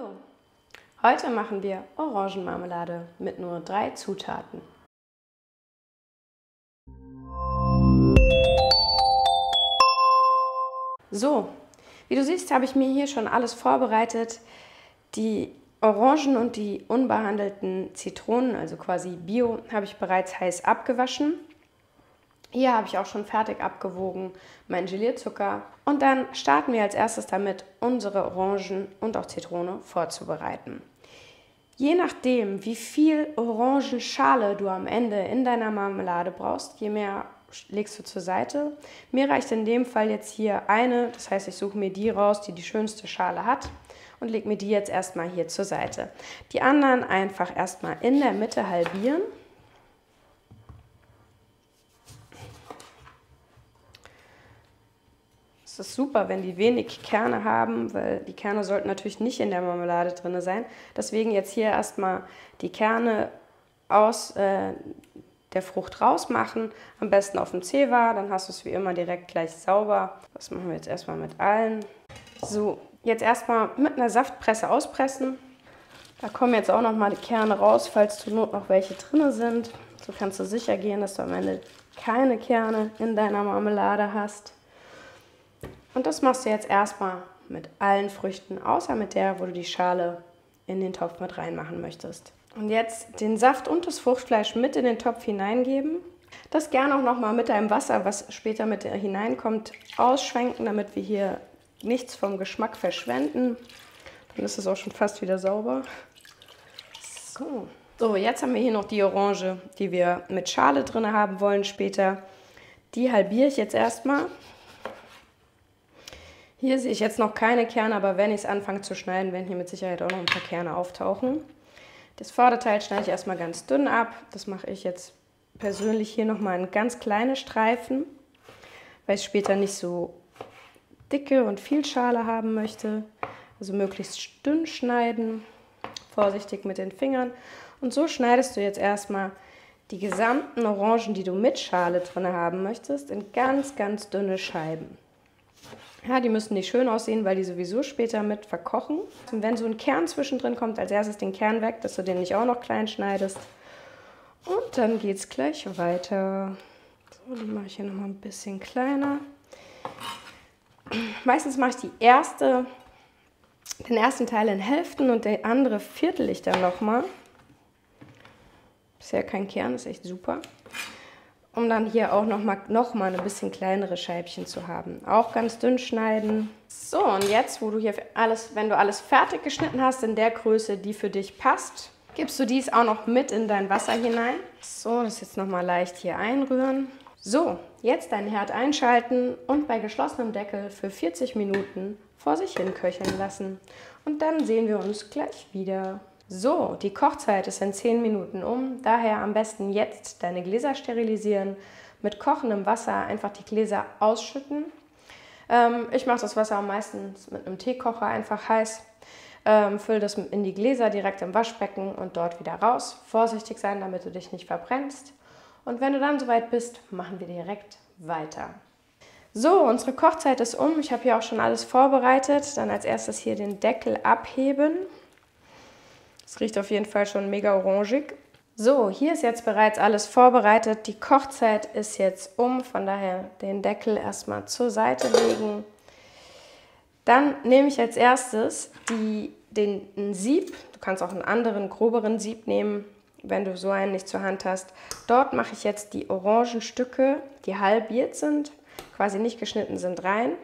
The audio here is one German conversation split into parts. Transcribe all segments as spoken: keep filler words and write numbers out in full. Hallo! Heute machen wir Orangenmarmelade mit nur drei Zutaten. So, wie du siehst, habe ich mir hier schon alles vorbereitet. Die Orangen und die unbehandelten Zitronen, also quasi Bio, habe ich bereits heiß abgewaschen. Hier habe ich auch schon fertig abgewogen, meinen Gelierzucker. Und dann starten wir als erstes damit, unsere Orangen und auch Zitrone vorzubereiten. Je nachdem, wie viel Orangenschale du am Ende in deiner Marmelade brauchst, je mehr legst du zur Seite. Mir reicht in dem Fall jetzt hier eine, das heißt, ich suche mir die raus, die die schönste Schale hat und lege mir die jetzt erstmal hier zur Seite. Die anderen einfach erstmal in der Mitte halbieren. Es ist super, wenn die wenig Kerne haben, weil die Kerne sollten natürlich nicht in der Marmelade drin sein. Deswegen jetzt hier erstmal die Kerne aus äh, der Frucht rausmachen, am besten auf dem Zewa, dann hast du es wie immer direkt gleich sauber. Das machen wir jetzt erstmal mit allen. So, jetzt erstmal mit einer Saftpresse auspressen. Da kommen jetzt auch nochmal die Kerne raus, falls zur Not noch welche drin sind. So kannst du sicher gehen, dass du am Ende keine Kerne in deiner Marmelade hast. Und das machst du jetzt erstmal mit allen Früchten, außer mit der, wo du die Schale in den Topf mit reinmachen möchtest. Und jetzt den Saft und das Fruchtfleisch mit in den Topf hineingeben. Das gerne auch nochmal mit deinem Wasser, was später mit hineinkommt, ausschwenken, damit wir hier nichts vom Geschmack verschwenden. Dann ist es auch schon fast wieder sauber. So, so jetzt haben wir hier noch die Orange, die wir mit Schale drin haben wollen später. Die halbiere ich jetzt erstmal. Hier sehe ich jetzt noch keine Kerne, aber wenn ich es anfange zu schneiden, werden hier mit Sicherheit auch noch ein paar Kerne auftauchen. Das Vorderteil schneide ich erstmal ganz dünn ab. Das mache ich jetzt persönlich hier nochmal in ganz kleine Streifen, weil ich später nicht so dicke und viel Schale haben möchte. Also möglichst dünn schneiden, vorsichtig mit den Fingern. Und so schneidest du jetzt erstmal die gesamten Orangen, die du mit Schale drin haben möchtest, in ganz, ganz dünne Scheiben. Ja, die müssen nicht schön aussehen, weil die sowieso später mit verkochen. Und wenn so ein Kern zwischendrin kommt, als erstes den Kern weg, dass du den nicht auch noch klein schneidest. Und dann geht es gleich weiter. So, die mache ich hier nochmal ein bisschen kleiner. Meistens mache ich die erste, den ersten Teil in Hälften und den anderen viertel ich dann nochmal. Bisher kein Kern, ist echt super. Um dann hier auch nochmal noch mal ein bisschen kleinere Scheibchen zu haben. Auch ganz dünn schneiden. So, und jetzt, wo du hier alles, wenn du alles fertig geschnitten hast, in der Größe, die für dich passt, gibst du dies auch noch mit in dein Wasser hinein. So, das jetzt nochmal leicht hier einrühren. So, jetzt deinen Herd einschalten und bei geschlossenem Deckel für vierzig Minuten vor sich hin köcheln lassen. Und dann sehen wir uns gleich wieder. So, die Kochzeit ist in zehn Minuten um, daher am besten jetzt deine Gläser sterilisieren. Mit kochendem Wasser einfach die Gläser ausschütten. Ähm, ich mache das Wasser meistens mit einem Teekocher einfach heiß. Ähm, fülle das in die Gläser direkt im Waschbecken und dort wieder raus. Vorsichtig sein, damit du dich nicht verbrennst. Und wenn du dann soweit bist, machen wir direkt weiter. So, unsere Kochzeit ist um. Ich habe hier auch schon alles vorbereitet. Dann als erstes hier den Deckel abheben. Es riecht auf jeden Fall schon mega orangig. So, hier ist jetzt bereits alles vorbereitet. Die Kochzeit ist jetzt um, von daher den Deckel erstmal zur Seite legen. Dann nehme ich als erstes die, den ein Sieb. Du kannst auch einen anderen, groberen Sieb nehmen, wenn du so einen nicht zur Hand hast. Dort mache ich jetzt die Orangenstücke, die halbiert sind, quasi nicht geschnitten sind, rein.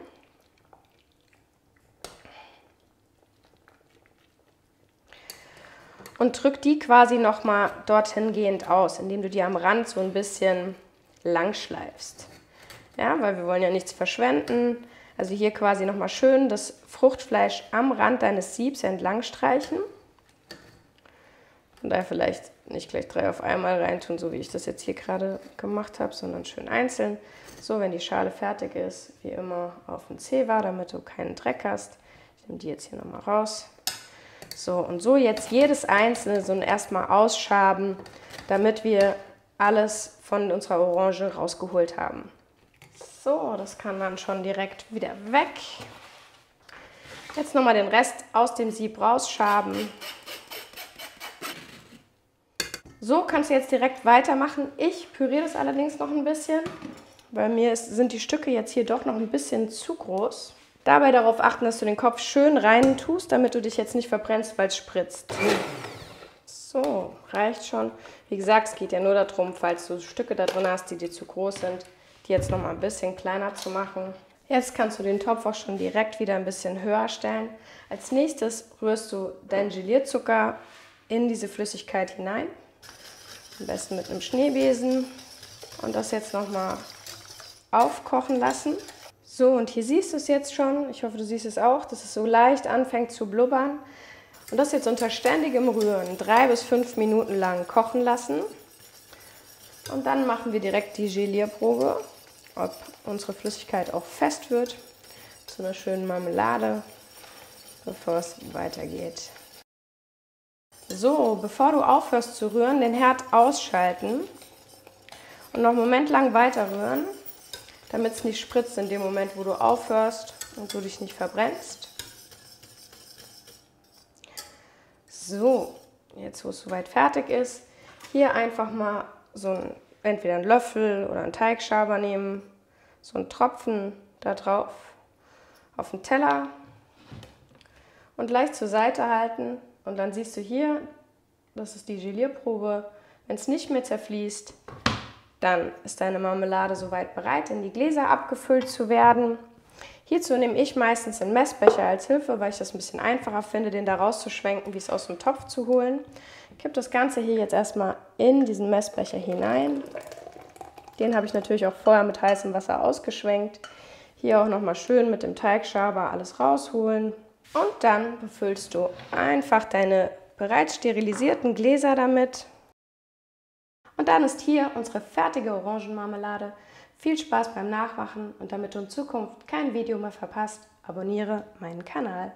Und drück die quasi nochmal dorthin gehend aus, indem du die am Rand so ein bisschen lang schleifst. Ja, weil wir wollen ja nichts verschwenden. Also hier quasi nochmal schön das Fruchtfleisch am Rand deines Siebs entlang streichen. Und da vielleicht nicht gleich drei auf einmal reintun, so wie ich das jetzt hier gerade gemacht habe, sondern schön einzeln. So, wenn die Schale fertig ist, wie immer auf den Zewa, damit du keinen Dreck hast. Ich nehme die jetzt hier nochmal raus. So, und so jetzt jedes einzelne so erstmal ausschaben, damit wir alles von unserer Orange rausgeholt haben. So, das kann dann schon direkt wieder weg. Jetzt nochmal den Rest aus dem Sieb rausschaben. So kannst du jetzt direkt weitermachen. Ich püriere das allerdings noch ein bisschen. Bei mir ist, sind die Stücke jetzt hier doch noch ein bisschen zu groß. Dabei darauf achten, dass du den Kopf schön rein tust, damit du dich jetzt nicht verbrennst, weil es spritzt. So, reicht schon. Wie gesagt, es geht ja nur darum, falls du Stücke da drin hast, die dir zu groß sind, die jetzt nochmal ein bisschen kleiner zu machen. Jetzt kannst du den Topf auch schon direkt wieder ein bisschen höher stellen. Als nächstes rührst du deinen Gelierzucker in diese Flüssigkeit hinein. Am besten mit einem Schneebesen und das jetzt nochmal aufkochen lassen. So, und hier siehst du es jetzt schon. Ich hoffe, du siehst es auch, dass es so leicht anfängt zu blubbern. Und das jetzt unter ständigem Rühren drei bis fünf Minuten lang kochen lassen. Und dann machen wir direkt die Gelierprobe, ob unsere Flüssigkeit auch fest wird, zu einer schönen Marmelade, bevor es weitergeht. So, bevor du aufhörst zu rühren, den Herd ausschalten und noch einen Moment lang weiter rühren, damit es nicht spritzt in dem Moment, wo du aufhörst und du dich nicht verbrennst. So, jetzt wo es soweit fertig ist, hier einfach mal so ein, entweder einen Löffel oder einen Teigschaber nehmen, so einen Tropfen da drauf, auf den Teller und leicht zur Seite halten. Und dann siehst du hier, das ist die Gelierprobe, wenn es nicht mehr zerfließt, dann ist deine Marmelade soweit bereit, in die Gläser abgefüllt zu werden. Hierzu nehme ich meistens einen Messbecher als Hilfe, weil ich das ein bisschen einfacher finde, den da rauszuschwenken, wie es aus dem Topf zu holen. Ich kippe das Ganze hier jetzt erstmal in diesen Messbecher hinein. Den habe ich natürlich auch vorher mit heißem Wasser ausgeschwenkt. Hier auch nochmal schön mit dem Teigschaber alles rausholen. Und dann befüllst du einfach deine bereits sterilisierten Gläser damit. Und dann ist hier unsere fertige Orangenmarmelade. Viel Spaß beim Nachmachen und damit du in Zukunft kein Video mehr verpasst, abonniere meinen Kanal.